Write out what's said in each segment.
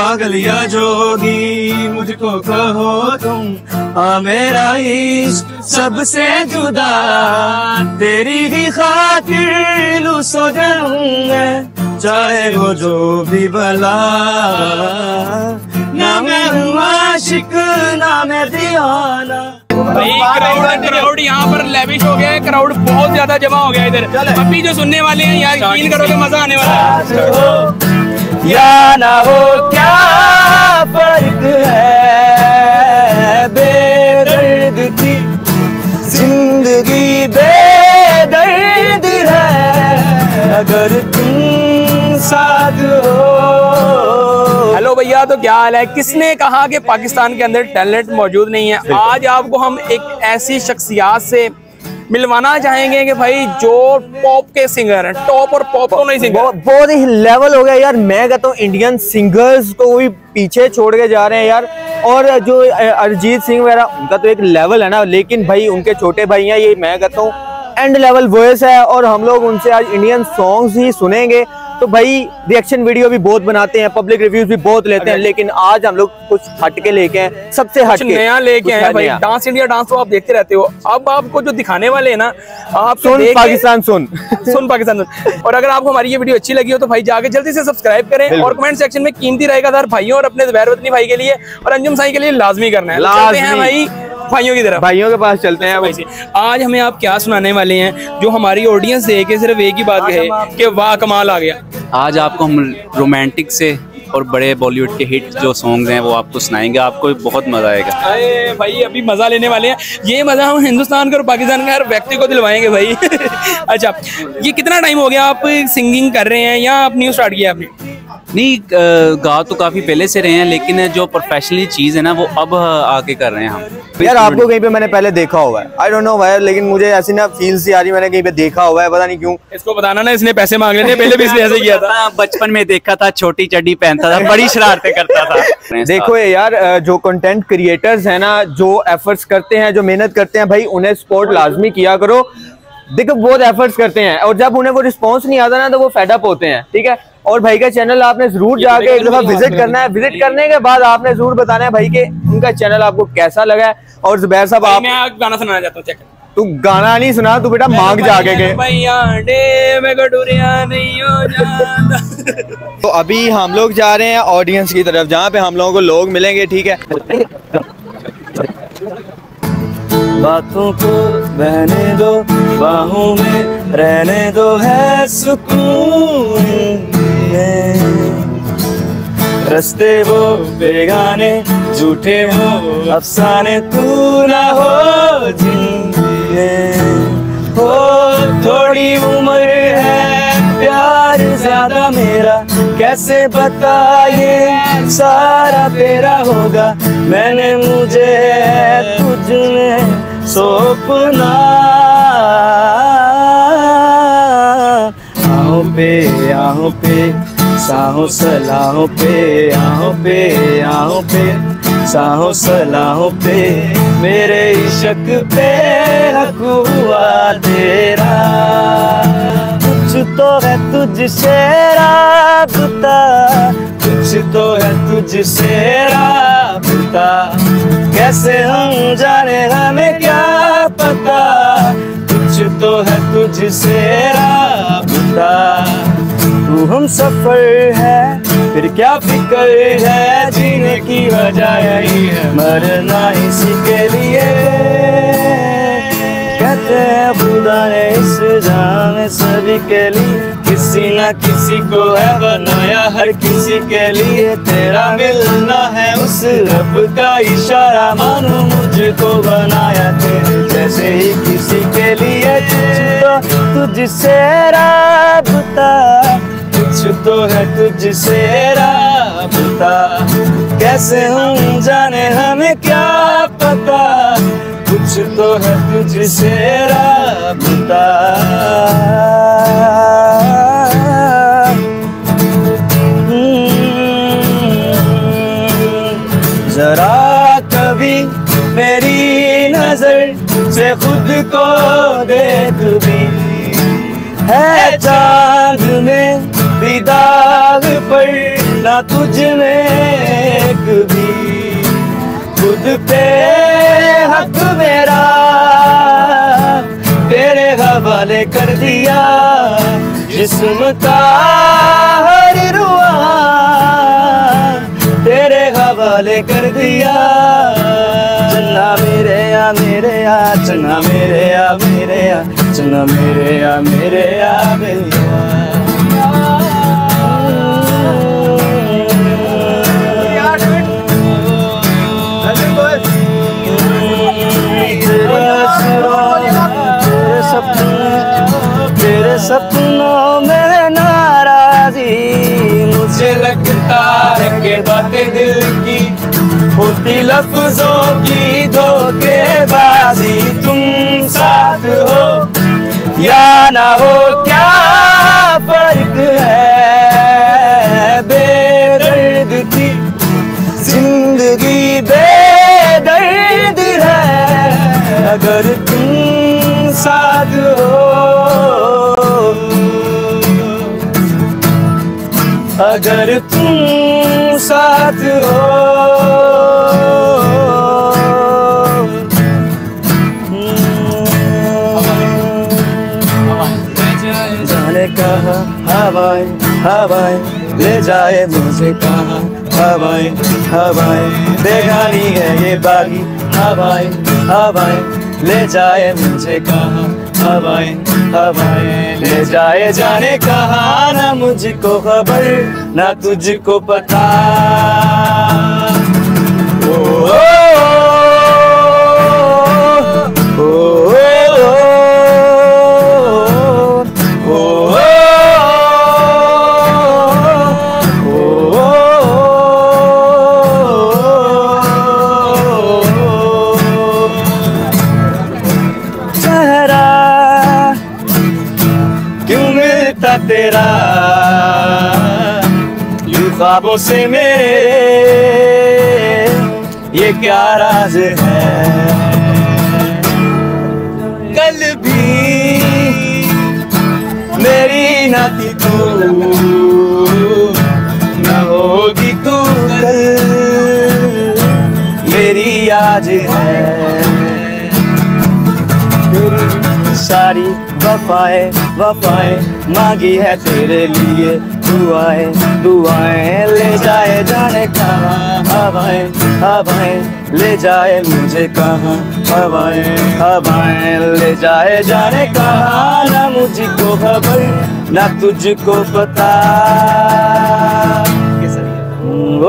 पागलिया जो होगी मुझको कहो तुम, आ मेरा इश्क सबसे जुदा तेरी ही खातिर लू सो जाऊं मैं, चाहे वो जो भी भला। ना मैं हूँ आशिक ना मैं दीवाना। क्राउड यहाँ पर लेविश हो गया है, क्राउड बहुत ज्यादा जमा हो गया इधर। अभी जो सुनने वाले हैं यहाँ यकीन करोगे मजा आने वाला है। या ना हो क्या फर्क है बेदर्द की जिंदगी, बेदर्द है अगर तुम साथ हो। हेलो भैया, तो क्या हाल है? किसने कहा कि पाकिस्तान के अंदर टैलेंट मौजूद नहीं है? आज आपको हम एक ऐसी शख्सियत से मिलवाना चाहेंगे कि भाई जो पॉप के सिंगर हैं, टॉप और पॉप तो नहीं सिंगर, बहुत ही लेवल हो गया यार। मैं कहता हूँ इंडियन सिंगर्स को भी पीछे छोड़ के जा रहे हैं यार। और जो अरिजीत सिंह वगैरह उनका तो एक लेवल है ना, लेकिन भाई उनके छोटे भाई हैं, ये मैं कहता हूँ एंड लेवल वॉइस है। और हम लोग उनसे आज इंडियन सॉन्ग्स ही सुनेंगे। तो भाई रिएक्शन वीडियो भी बहुत बनाते हैं, पब्लिक रिव्यूज भी बहुत लेते हैं, लेकिन आज हम लोग कुछ हटके लेके हैं, सबसे हटके नया लेके हैं भाई। डांस इंडिया डांस तो आप देखते रहते हो, अब आपको जो दिखाने वाले हैं ना आप सुन पाकिस्तान सुन। और अगर आपको हमारी ये वीडियो अच्छी लगी हो तो भाई जाके जल्दी से सब्सक्राइब करें और कमेंट सेक्शन में कीमती रहेगा यार भाइयों, और अपने ज़ुबैर वतनी भाई के लिए और अंजुम साई के लिए लाजमी करना है। लाजमी है भाई, भाइयों की तरफ, भाइयों के पास चलते हैं भाई। आज हमें आप क्या सुनाने वाले हैं जो हमारी ऑडियंस देख के सिर्फ एक ही बात कहे कि वाह कमाल आ गया? आज आपको हम रोमांटिक से और बड़े बॉलीवुड के हिट जो सॉन्ग्स हैं वो आपको सुनाएंगे, आपको बहुत मजा आएगा। अरे भाई अभी मजा लेने वाले हैं, ये मजा हम हिंदुस्तान के और पाकिस्तान के हर व्यक्ति को दिलवाएंगे भाई। अच्छा, ये कितना टाइम हो गया आप सिंगिंग कर रहे हैं या आप न्यू स्टार्ट किया आपने? नहीं, गा तो काफी पहले से रहे हैं, लेकिन जो प्रोफेशनली चीज है ना वो अब आके कर रहे हैं हम। यार आपको कहीं पे मैंने पहले देखा हुआ है, आई डोंट नो वायर, लेकिन मुझे ऐसी ना फील सी आ रही, मैंने कहीं पे देखा हुआ है, पता नहीं क्यों। इसको बताना ना, इसने पैसे मांग लेने पहले भी इसने ऐसे किया था। बचपन में देखा था, छोटी चड्डी पहनता था, बड़ी शरारतें करता था। देखो यार, जो कंटेंट क्रिएटर्स है ना, जो एफर्ट्स करते हैं, जो मेहनत करते हैं भाई, उन्हें सपोर्ट लाजमी किया करो। देखो बहुत एफर्ट्स करते हैं और जब उन्हें वो रिस्पॉन्स नहीं आता ना तो वो फेड अप होते हैं, ठीक है। और भाई का चैनल आपने जरूर जाके एक दफा विजिट करना है, विजिट करने के बाद आपने जरूर बताना है भाई के उनका चैनल आपको कैसा लगा है। और जुबैर साहब आप, मैं गाना सुनाना चाहता हूँ। चेक तू गाना नहीं सुना तू बेटा, मांग जाके के। तो अभी हम लोग जा रहे हैं ऑडियंस की तरफ जहाँ पे हम लोगों को लोग मिलेंगे, ठीक है। बातों को बहने दो, बाहों में रहने दो, है सुकून में। रस्ते वो बेगाने, झूठे वो अफसाने, तू ना हो जिंदगी हो। थोड़ी उम्र है, प्यार ज्यादा मेरा, कैसे बताए सारा तेरा होगा। मैंने मुझे तुझने सपना आहों पे साहों सलाहों पे, आहों पे आहों पे साहों सलाहों पे, मेरे इश्क पे हक हुआ तेरा। कुछ तो है तुझसे राबता, कुछ तो है तुझसे राबता, कैसे हम जाने हमें क्या पता। कुछ तो है तुझसे राबता, तू हम सफर है फिर क्या फिक्र है, जीने की वजह यही है मरना इसी के लिए। कहते हैं खुदा ने इस जहां में सभी के लिए, किसी न किसी को है बनाया हर किसी के लिए। तेरा मिलना है उस रब का इशारा, मानो मुझको बनाया तेरे जैसे ही किसी के लिए। कुछ तो तुझसे राबता, कुछ तो है तुझसे राबता, कैसे हम जाने हमें क्या पता। कुछ तो है तुझसे राबता। जरा कभी मेरी नजर से खुद को देख भी, है चांद में भी दाग पर ना तुझने कभी खुद पे हक मेरा तेरे हवाले कर दिया जिस्म का हर रुआ तेरे हवाले कर दिया। चन्ना मेरे आ मेरे आ, चन्ना मेरे आ मेरे आ, चन्ना मेरे आ मेरे आ मेरे। सपनों में नाराजी मुझे लगता है कि बातें दिल की होती लफ्जों की धोखेबाजी। तुम साथ हो या ना हो क्या फर्क है, बेदर्द थी जिंदगी बेदर्द है अगर तुम साथ हो। अगर तुम साथ हो, जाने कहा हवाएं हवाएं ले जाए मुझे, कहा हवाएं हवाएं बेगानी है ये बागी। हवाएं हवाएं ले जाए मुझे, कहा हवाएं हवाएं ले जाए। जाने कहा ना मुझको खबर ना तुझको पता। ओ ओ चेहरा क्यों मिलता तेरा ख्वाबों से मेरे, ये क्या राज है। कल भी मेरी ना थी तू ना होगी तू कल, मेरी आज है। सारी वफाएं वफाएं मांगी है तेरे लिए, दुआएं दुआएं ले जाए। जाने कहा हवाएं हवाएं ले जाए मुझे, कहा हवाएं हवाएं ले जाए। जाने कहा ना मुझको खबर ना तुझको पता। ओ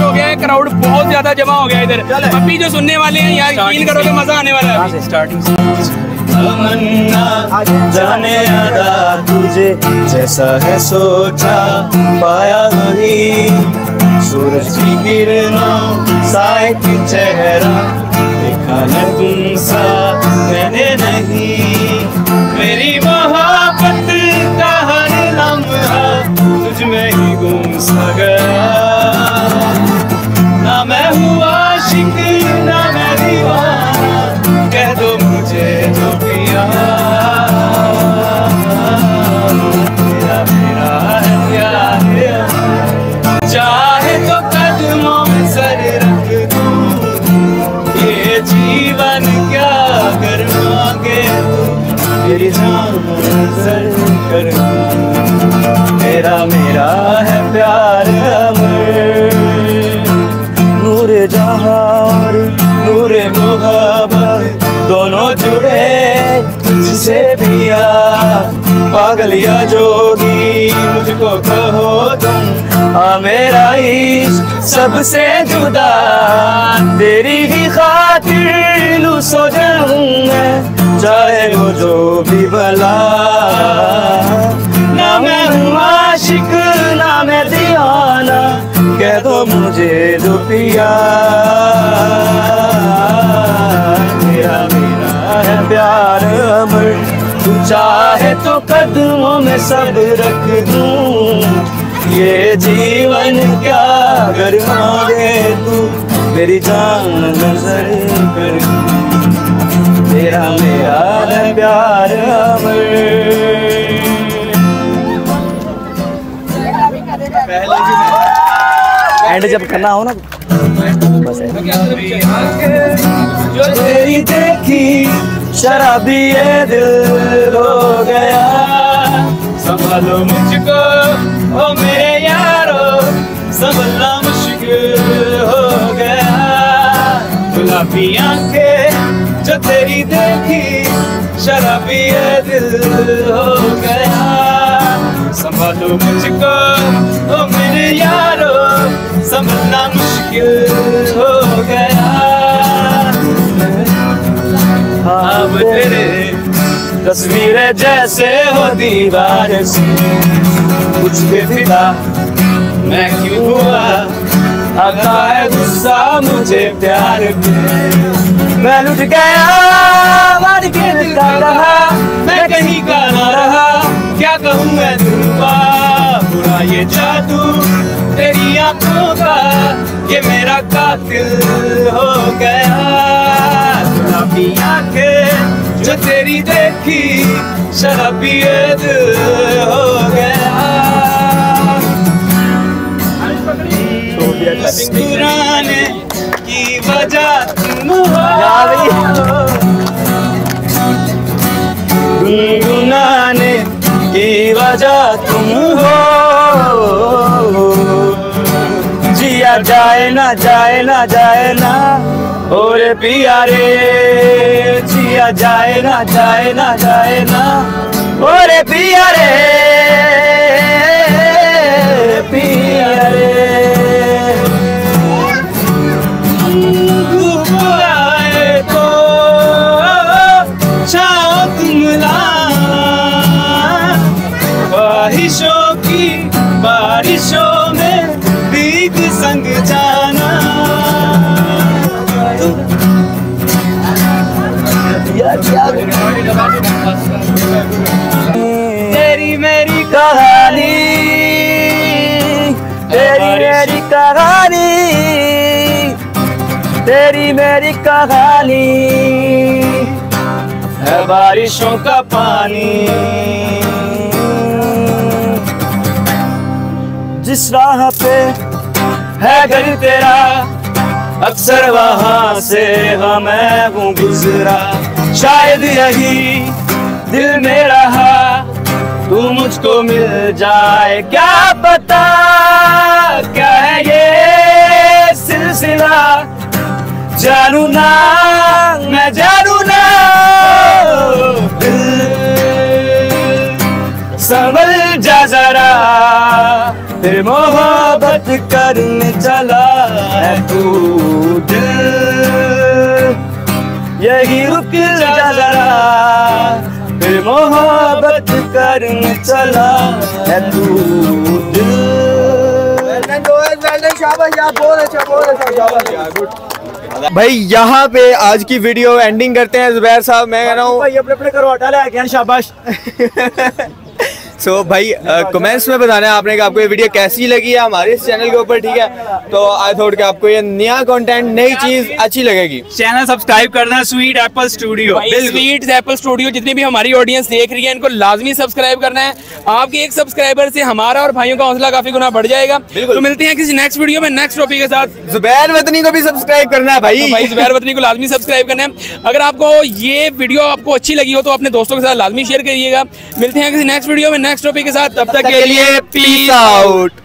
हो गया है, क्राउड बहुत ज्यादा जमा हो गया इधर। अभी जो सुनने वाले हैं यार फील करो तो मजा आने वाला है। स्टार्टिंग तमन्ना जाने अदा तुझे जैसा है सोचा पाया वही, सूरज की किरणों साए की चेहरा देखा न तुमसा मैंने नहीं। मेरी मोहब्बत का हर लम्हा तुझ में ही गुम सा गया, मैं हुआ शिकना मैं दीवाना कह दो मुझे जो पिया। तेरा मेरा है प्यार है, चाहे तो कदमों में सर रख दूं, ये जीवन क्या कर मांगे तेरी जान सर कर दूं। तेरा मेरा है प्यार अमर, नूरे जहां नूरे मोहब्बत दोनों जुड़े तुझसे पिया। पागल या जोगी मुझको कहो तुम, आ मेरा इश्क सबसे जुदा तेरी ही खातिर लू सो जाऊं मैं, चाहे वो जो भी भला। ना मैं हूँ आशिक ना मैं दीवाना कह दो मुझे जो पिया। तेरा मेरा है प्यार अमर, तू चाहे तो कदमों में सब रख दूं, ये जीवन क्या अगर मांगे तू मेरी जान नजर कर दूं। तेरा मेरा है प्यार अमर। एंड जब करना हो ना बस जो तेरी देखी शराबी ये दिल हो गया। संभालो मुझको ओ मेरे यारो, संभलना मुश्किल हो गया। गुलाबी आंखें जो तेरी देखी शराबी ये दिल हो गया। संभालो मुझको ओ मेरे यारो, संभलना मुश्किल हो गया। अब तेरे तस्वीरें जैसे हो दीवार से, कुछ भी फिदा मैं क्यों हुआ। आता है गुस्सा मुझे प्यार पे, मैं लुट गया मार के दिखा रहा। मैं कहीं का ना रहा, क्या कहूँ मैं तुमका। बुरा ये जादू तेरी आंखों का, ये मेरा कातिल हो गया। आंखें जो तेरी देखी शराबी ये दिल हो गया। मुस्कुराने की वजह तुम हो, गुनगुनाने की वजह तुम हो। जिया जाए ना जाए ना जाए ना और पिया रे, जिया जाए ना जाए ना जाए ना और पिया रे, पिया रे। धूप आए तो छाओ तुम लाए, ख्वाहिशों की बारिशों में भीग संग जाना। तेरी मेरी कहानी, तेरी मेरी कहानी, तेरी मेरी कहानी है बारिशों का पानी। जिस राह पे है घर तेरा, अक्सर वहाँ से मैं हूँ गुजरा। शायद यही दिल में रहा, तू मुझको मिल जाए क्या पता। क्या है ये सिलसिला, जानू ना मैं जानू ना। संभल जा जरा, फिर मोहब्बत करने चला है तू दिल। यही रुक जा जरा, फिर मोहब्बत करने चला है तू दिल। भाई यहाँ पे आज की वीडियो एंडिंग करते हैं। जुबैर साहब मैं कह रहा हूँ भाई अपने अपने करो हटा ले, शाबाश। सो भाई कमेंट्स में बताना है आपने कि आपको ये वीडियो कैसी लगी है हमारे इस चैनल के ऊपर, ठीक है। तो आई थॉट कि आपको ये नया कंटेंट नई चीज अच्छी लगेगी। चैनल सब्सक्राइब करना sweet Apple studio. Sweet Apple studio जितनी भी हमारी ऑडियंस देख रही है इनको लाजमी सब्सक्राइब करना है। आपके एक सब्सक्राइबर से हमारा और भाइयों का हौसला काफी गुना बढ़ जाएगा। तो मिलते हैं किसी नेक्स्ट वीडियो में नेक्स्ट टॉपिक के साथ। जुबैर वतनी को भी सब्सक्राइब करना है भाई, भाई जुबैर वतनी को लाजमी सब्सक्राइब करना है। अगर आपको ये वीडियो आपको अच्छी लगी हो तो अपने दोस्तों के साथ लाजमी शेयर करिएगा। मिलते हैं किसी नेक्स्ट वीडियो में नेक्स्ट टॉपिक के साथ। तब तक के लिए पीस आउट।